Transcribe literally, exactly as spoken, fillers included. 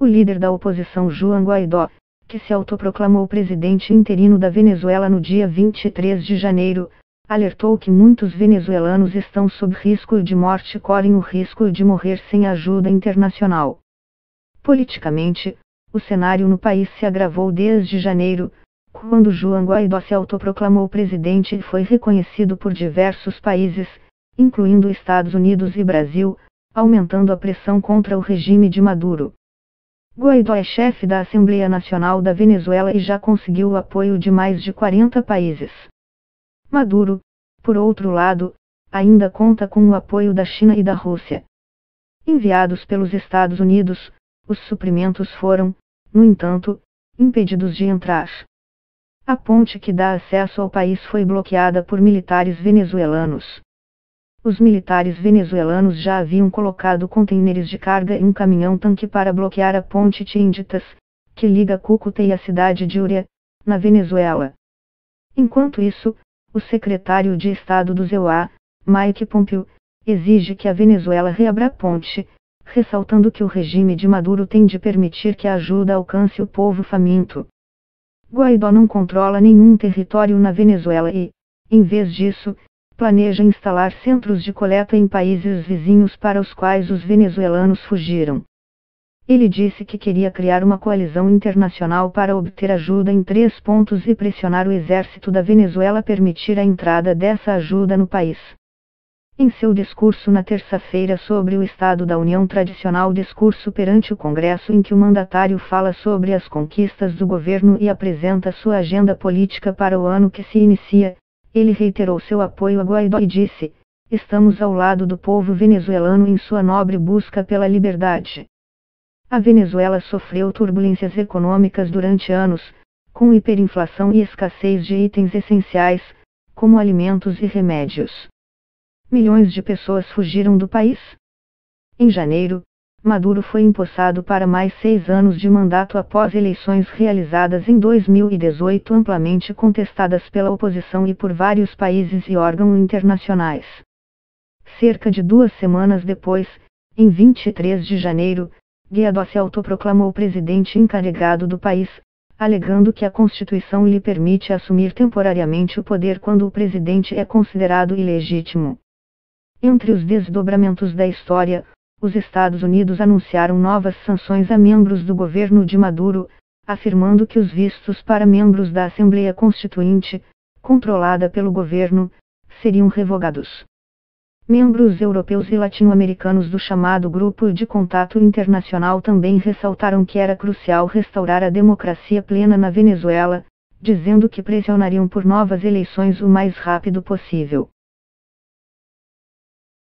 O líder da oposição João Guaidó, que se autoproclamou presidente interino da Venezuela no dia vinte e três de janeiro, alertou que muitos venezuelanos estão sob risco de morte e correm o risco de morrer sem ajuda internacional. Politicamente, o cenário no país se agravou desde janeiro, quando João Guaidó se autoproclamou presidente e foi reconhecido por diversos países, incluindo Estados Unidos e Brasil, aumentando a pressão contra o regime de Maduro. Guaidó é chefe da Assembleia Nacional da Venezuela e já conseguiu o apoio de mais de quarenta países. Maduro, por outro lado, ainda conta com o apoio da China e da Rússia. Enviados pelos Estados Unidos, os suprimentos foram, no entanto, impedidos de entrar. A ponte que dá acesso ao país foi bloqueada por militares venezuelanos. Os militares venezuelanos já haviam colocado contêineres de carga e um caminhão-tanque para bloquear a ponte Tienditas, que liga Cúcuta e a cidade de Uria, na Venezuela. Enquanto isso, o secretário de Estado dos E U A, Mike Pompeo, exige que a Venezuela reabra a ponte, ressaltando que o regime de Maduro tem de permitir que a ajuda alcance o povo faminto. Guaidó não controla nenhum território na Venezuela e, em vez disso, planeja instalar centros de coleta em países vizinhos para os quais os venezuelanos fugiram. Ele disse que queria criar uma coalizão internacional para obter ajuda em três pontos e pressionar o exército da Venezuela a permitir a entrada dessa ajuda no país. Em seu discurso na terça-feira sobre o Estado da União, tradicional discurso perante o Congresso em que o mandatário fala sobre as conquistas do governo e apresenta sua agenda política para o ano que se inicia, ele reiterou seu apoio a Guaidó e disse: "Estamos ao lado do povo venezuelano em sua nobre busca pela liberdade." A Venezuela sofreu turbulências econômicas durante anos, com hiperinflação e escassez de itens essenciais, como alimentos e remédios. Milhões de pessoas fugiram do país. Em janeiro, Maduro foi empossado para mais seis anos de mandato após eleições realizadas em dois mil e dezoito amplamente contestadas pela oposição e por vários países e órgãos internacionais. Cerca de duas semanas depois, em vinte e três de janeiro, Guaidó se autoproclamou presidente encarregado do país, alegando que a Constituição lhe permite assumir temporariamente o poder quando o presidente é considerado ilegítimo. Entre os desdobramentos da história, os Estados Unidos anunciaram novas sanções a membros do governo de Maduro, afirmando que os vistos para membros da Assembleia Constituinte, controlada pelo governo, seriam revogados. Membros europeus e latino-americanos do chamado Grupo de Contato Internacional também ressaltaram que era crucial restaurar a democracia plena na Venezuela, dizendo que pressionariam por novas eleições o mais rápido possível.